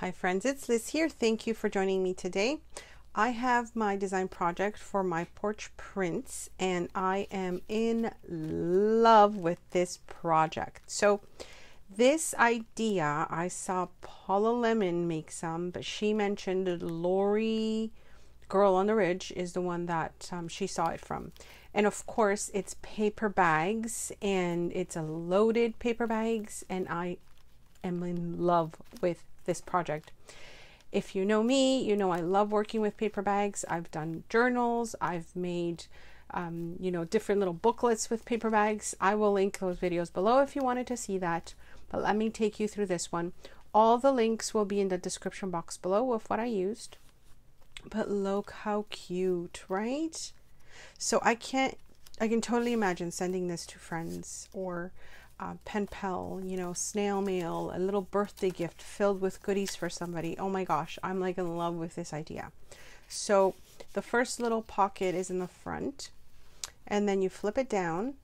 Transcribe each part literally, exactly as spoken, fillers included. Hi friends, it's Liz here. Thank you for joining me today. I have my design project for My Porch Prints and I am in love with this project. So this idea, I saw Paula Lemmon make some, but she mentioned Lori, Girl on the Ridge is the one that um, she saw it from. And of course it's paper bags and it's a loaded paper bags and I am in love with this project. If you know me, you know I love working with paper bags. I've done journals, I've made um, you know, different little booklets with paper bags. I will link those videos below if you wanted to see that, but let me take you through this one. All the links will be in the description box below of what I used, but look how cute, right? So I can't, I can totally imagine sending this to friends or Uh, pen pal, you know, snail mail, a little birthday gift filled with goodies for somebody. Oh my gosh, I'm like in love with this idea. So the first little pocket is in the front and then you flip it down,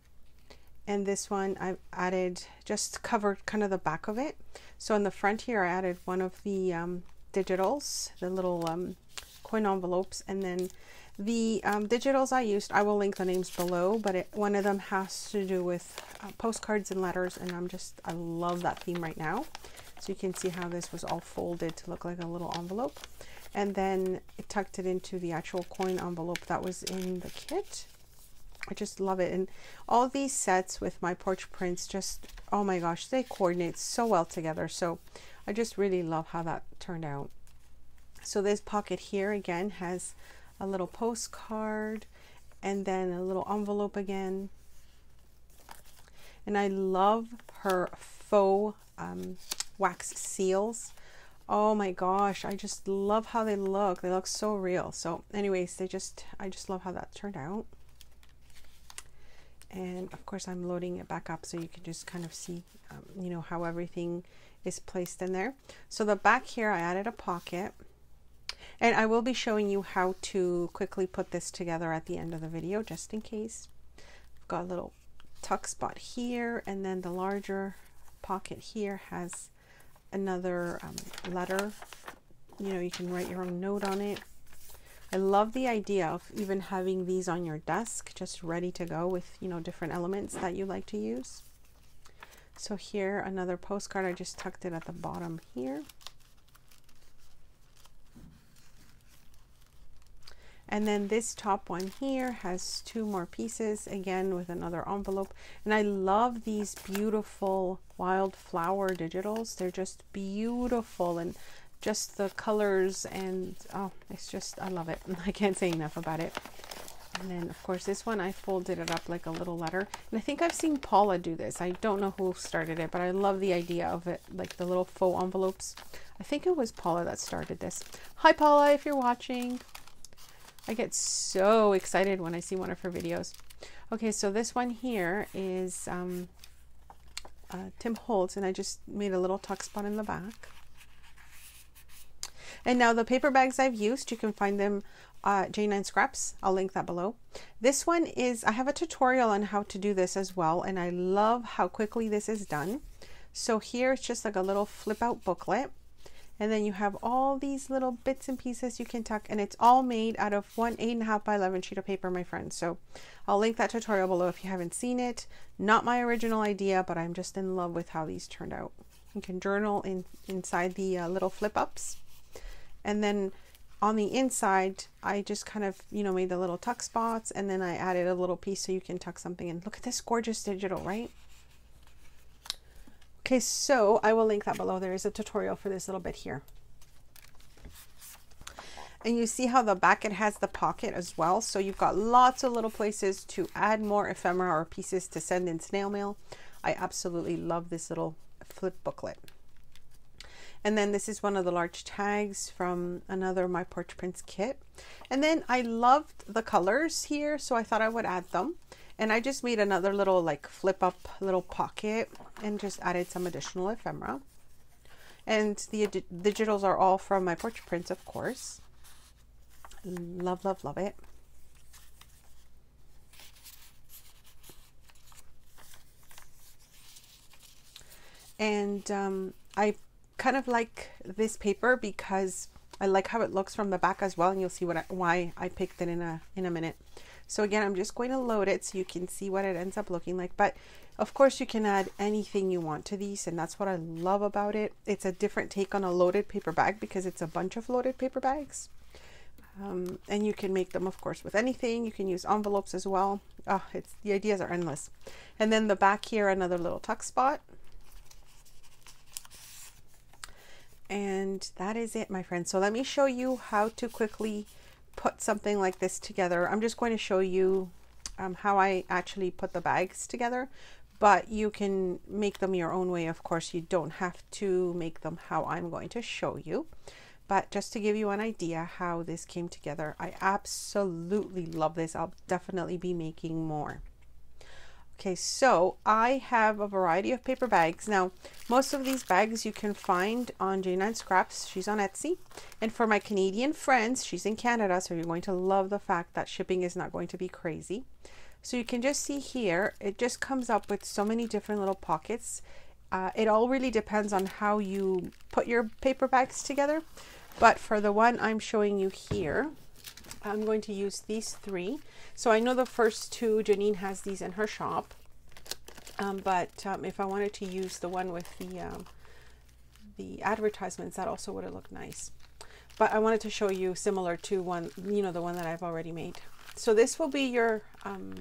and this one I've added, just covered kind of the back of it. So in the front here I added one of the um, digitals, the little um, coin envelopes, and then the um, digitals I used, I will link the names below, but it, one of them has to do with uh, postcards and letters, and I'm just, I love that theme right now. So you can see how this was all folded to look like a little envelope, and then it tucked it into the actual coin envelope that was in the kit. I just love it, and all these sets with My Porch Prints, just, oh my gosh, they coordinate so well together. So I just really love how that turned out. So this pocket here again has a little postcard and then a little envelope again, and I love her faux um, wax seals. Oh my gosh, I just love how they look. They look so real. So anyways, they just, I just love how that turned out. And of course I'm loading it back up so you can just kind of see um, you know, how everything is placed in there. So the back here I added a pocket. And I will be showing you how to quickly put this together at the end of the video, just in case. I've got a little tuck spot here, and then the larger pocket here has another um, letter. You know, you can write your own note on it. I love the idea of even having these on your desk, just ready to go with, you know, different elements that you like to use. So here, another postcard. I just tucked it at the bottom here. And then this top one here has two more pieces, again with another envelope. And I love these beautiful wildflower digitals. They're just beautiful, and just the colors, and oh, it's just, I love it. I can't say enough about it. And then of course this one, I folded it up like a little letter. And I think I've seen Paula do this. I don't know who started it, but I love the idea of it, like the little faux envelopes. I think it was Paula that started this. Hi Paula, if you're watching. I get so excited when I see one of her videos. Okay, so this one here is um, uh, Tim Holtz, and I just made a little tuck spot in the back. And now the paper bags I've used, you can find them uh, J nine Scraps. I'll link that below. This one is, I have a tutorial on how to do this as well, and I love how quickly this is done. So here it's just like a little flip out booklet. And then you have all these little bits and pieces you can tuck, and it's all made out of one eight and a half by eleven sheet of paper, my friends. So I'll link that tutorial below if you haven't seen it. Not my original idea, but I'm just in love with how these turned out. You can journal in inside the uh, little flip ups. And then on the inside, I just kind of, you know, made the little tuck spots, and then I added a little piece so you can tuck something in. Look at this gorgeous digital, right? Okay, so I will link that below. There is a tutorial for this little bit here. And you see how the back, it has the pocket as well. So you've got lots of little places to add more ephemera or pieces to send in snail mail. I absolutely love this little flip booklet. And then this is one of the large tags from another My Porch Prints kit. And then I loved the colors here, so I thought I would add them. And I just made another little like flip up little pocket and just added some additional ephemera. And the digitals are all from My Porch Prints, of course. Love, love, love it. And um, I kind of like this paper because I like how it looks from the back as well, and you'll see what I, why I picked it in a in a minute. So again, I'm just going to load it so you can see what it ends up looking like. But of course you can add anything you want to these, and that's what I love about it. It's a different take on a loaded paper bag because it's a bunch of loaded paper bags. Um, and you can make them, of course, with anything. You can use envelopes as well. Oh, it's, the ideas are endless. And then the back here, another little tuck spot. And that is it, my friends. So let me show you how to quickly put something like this together. I'm just going to show you um, how I actually put the bags together, but you can make them your own way. Of course, you don't have to make them how I'm going to show you, but just to give you an idea how this came together, I absolutely love this. I'll definitely be making more. Okay, so I have a variety of paper bags. Now, most of these bags you can find on J nine Scraps. She's on Etsy. And for my Canadian friends, she's in Canada, so you're going to love the fact that shipping is not going to be crazy. So you can just see here, it just comes up with so many different little pockets. Uh, it all really depends on how you put your paper bags together. But for the one I'm showing you here, I'm going to use these three. So I know the first two, Janine has these in her shop, um, but um, if I wanted to use the one with the, um, the advertisements, that also would have looked nice. But I wanted to show you similar to one, you know, the one that I've already made. So this will be your, um,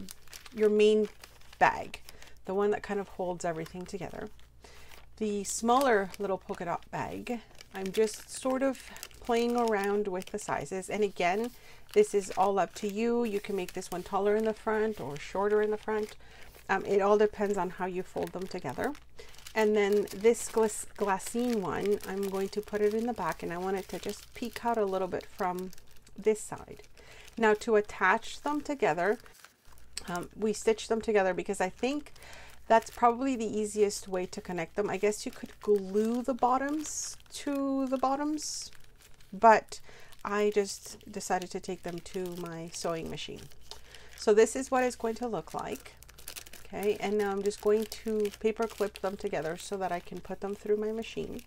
your main bag, the one that kind of holds everything together. The smaller little polka dot bag, I'm just sort of playing around with the sizes, and again, this is all up to you. You can make this one taller in the front or shorter in the front. Um, it all depends on how you fold them together. And then this glass glassine one, I'm going to put it in the back, and I want it to just peek out a little bit from this side. Now, to attach them together, um, we stitch them together because I think that's probably the easiest way to connect them. I guess you could glue the bottoms to the bottoms, but I just decided to take them to my sewing machine. So this is what it's going to look like. Okay, and now I'm just going to paper clip them together so that I can put them through my machine.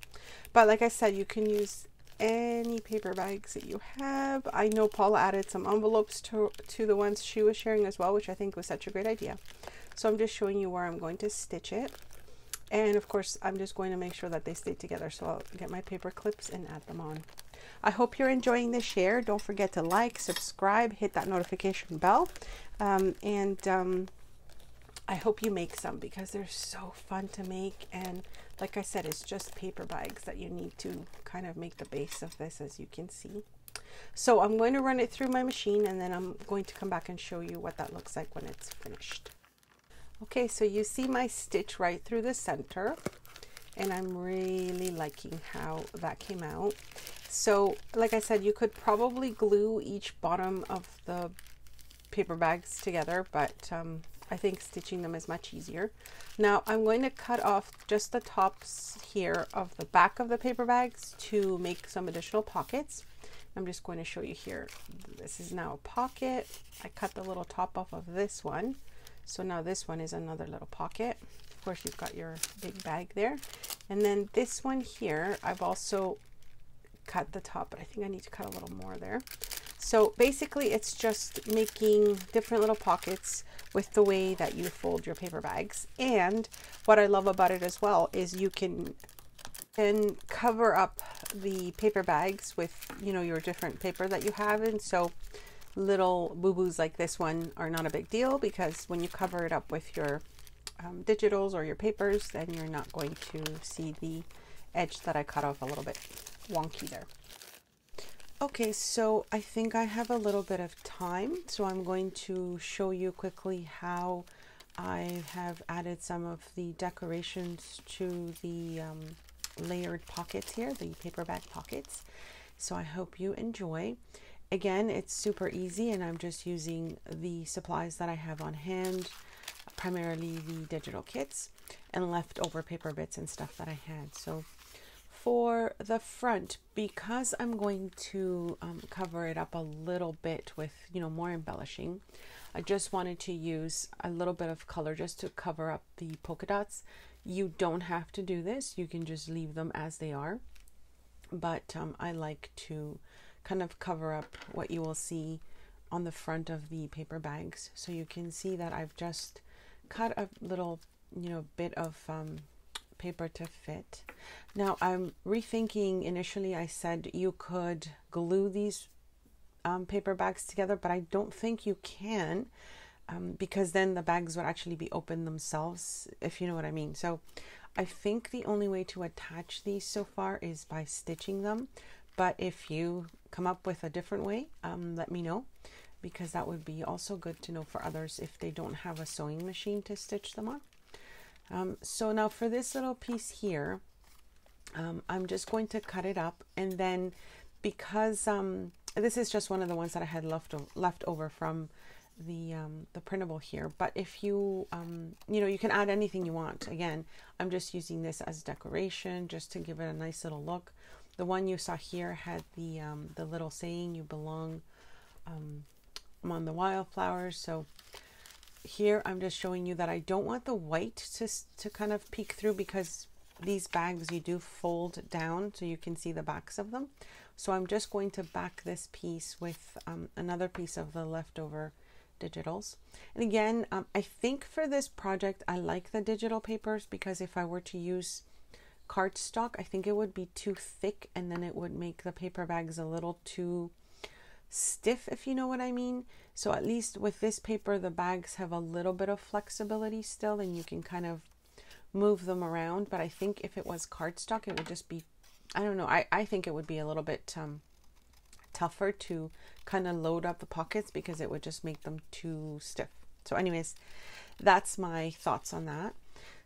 But like I said, you can use any paper bags that you have. I know Paula added some envelopes to, to the ones she was sharing as well, which I think was such a great idea. So I'm just showing you where I'm going to stitch it. And of course, I'm just going to make sure that they stay together. So I'll get my paper clips and add them on. I hope you're enjoying this share. Don't forget to like, subscribe, hit that notification bell. Um, and um, I hope you make some because they're so fun to make. And like I said, it's just paper bags that you need to kind of make the base of this, as you can see. So I'm going to run it through my machine, and then I'm going to come back and show you what that looks like when it's finished. Okay, so you see my stitch right through the center, and I'm really liking how that came out. So like I said, you could probably glue each bottom of the paper bags together, but um, I think stitching them is much easier. Now I'm going to cut off just the tops here of the back of the paper bags to make some additional pockets. I'm just going to show you here. This is now a pocket. I cut the little top off of this one. So now this one is another little pocket. Of course, you've got your big bag there. And then this one here, I've also cut the top, but I think I need to cut a little more there. So basically it's just making different little pockets with the way that you fold your paper bags. And what I love about it as well is you can, can cover up the paper bags with, you know, your different paper that you have. And so little boo-boos like this one are not a big deal, because when you cover it up with your um, digitals or your papers, then you're not going to see the edge that I cut off a little bit wonky there. Okay, so I think I have a little bit of time, so I'm going to show you quickly how I have added some of the decorations to the um, layered pockets here, the paper bag pockets. So I hope you enjoy. Again, it's super easy, and I'm just using the supplies that I have on hand, primarily the digital kits and leftover paper bits and stuff that I had. So for the front, because I'm going to um, cover it up a little bit with, you know, more embellishing, I just wanted to use a little bit of color just to cover up the polka dots. You don't have to do this. You can just leave them as they are. But um, I like to kind of cover up what you will see on the front of the paper bags. So you can see that I've just cut a little, you know, bit of um, paper to fit. Now I'm rethinking. Initially I said you could glue these um, paper bags together, but I don't think you can, um, because then the bags would actually be open themselves, if you know what I mean. So I think the only way to attach these so far is by stitching them. But if you come up with a different way, um, let me know, because that would be also good to know for others if they don't have a sewing machine to stitch them on. Um, so now for this little piece here, um, I'm just going to cut it up, and then because um, this is just one of the ones that I had left, left over from the um, the printable here. But if you, um, you know, you can add anything you want. Again, I'm just using this as decoration just to give it a nice little look. The one you saw here had the, um, the little saying, you belong um, among the wildflowers. So here I'm just showing you that I don't want the white to, to kind of peek through, because these bags you do fold down so you can see the backs of them. So I'm just going to back this piece with um, another piece of the leftover digitals. And again, um, I think for this project, I like the digital papers, because if I were to use cardstock, I think it would be too thick, and then it would make the paper bags a little too stiff, if you know what I mean. So at least with this paper, the bags have a little bit of flexibility still, and you can kind of move them around. But I think if it was cardstock, it would just be, I don't know, I, I think it would be a little bit um, tougher to kind of load up the pockets, because it would just make them too stiff. So anyways, that's my thoughts on that.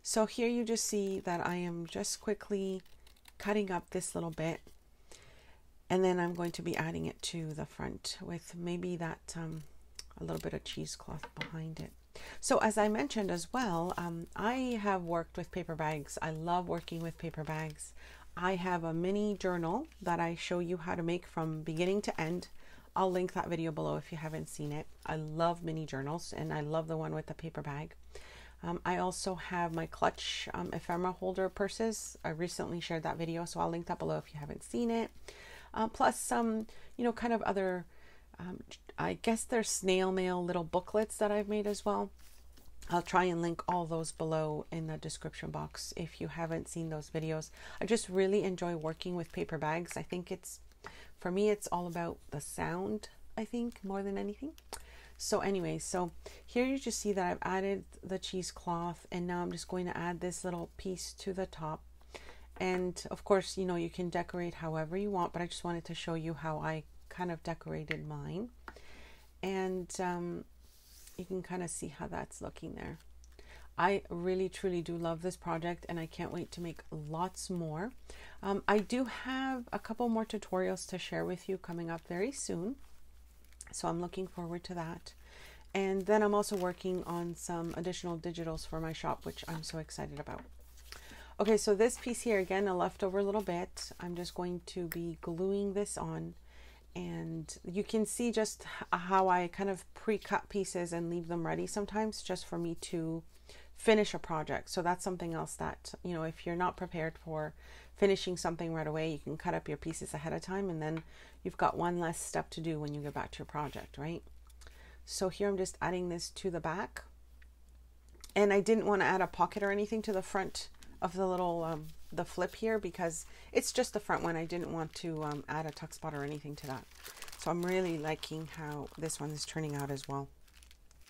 So here you just see that I am just quickly cutting up this little bit, and then I'm going to be adding it to the front with maybe that um, a little bit of cheesecloth behind it. So as I mentioned as well, um, I have worked with paper bags. I love working with paper bags. I have a mini journal that I show you how to make from beginning to end. I'll link that video below if you haven't seen it. I love mini journals, and I love the one with the paper bag. Um, I also have my clutch um, ephemera holder purses. I recently shared that video, so I'll link that below if you haven't seen it. Uh, plus some, you know, kind of other, um, I guess they're snail mail little booklets that I've made as well. I'll try and link all those below in the description box if you haven't seen those videos. I just really enjoy working with paper bags. I think it's, for me, it's all about the sound, I think, more than anything. So anyway, so here you just see that I've added the cheesecloth, and now I'm just going to add this little piece to the top. And of course, you know, you can decorate however you want, but I just wanted to show you how I kind of decorated mine. And um, you can kind of see how that's looking there. I really, truly do love this project, and I can't wait to make lots more. Um, I do have a couple more tutorials to share with you coming up very soon. So I'm looking forward to that. And then I'm also working on some additional digitals for my shop, which I'm so excited about. Okay, so this piece here, again, a leftover little bit. I'm just going to be gluing this on. And you can see just how I kind of pre-cut pieces and leave them ready sometimes just for me to finish a project. So that's something else that, you know, if you're not prepared for finishing something right away, you can cut up your pieces ahead of time, and then you've got one less step to do when you get back to your project, right? So here I'm just adding this to the back, and I didn't want to add a pocket or anything to the front of the little um, the flip here, because it's just the front one. I didn't want to um, add a tuck spot or anything to that. So I'm really liking how this one is turning out as well.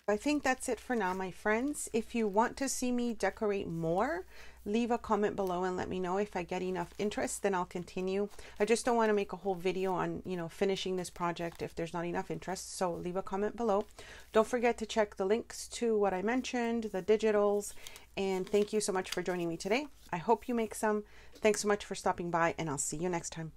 I think that's it for now, my friends. If you want to see me decorate more, leave a comment below and let me know. If I get enough interest, then I'll continue. I just don't want to make a whole video on, you know, finishing this project if there's not enough interest. So leave a comment below. Don't forget to check the links to what I mentioned, the digitals. And thank you so much for joining me today. I hope you make some. Thanks so much for stopping by, and I'll see you next time.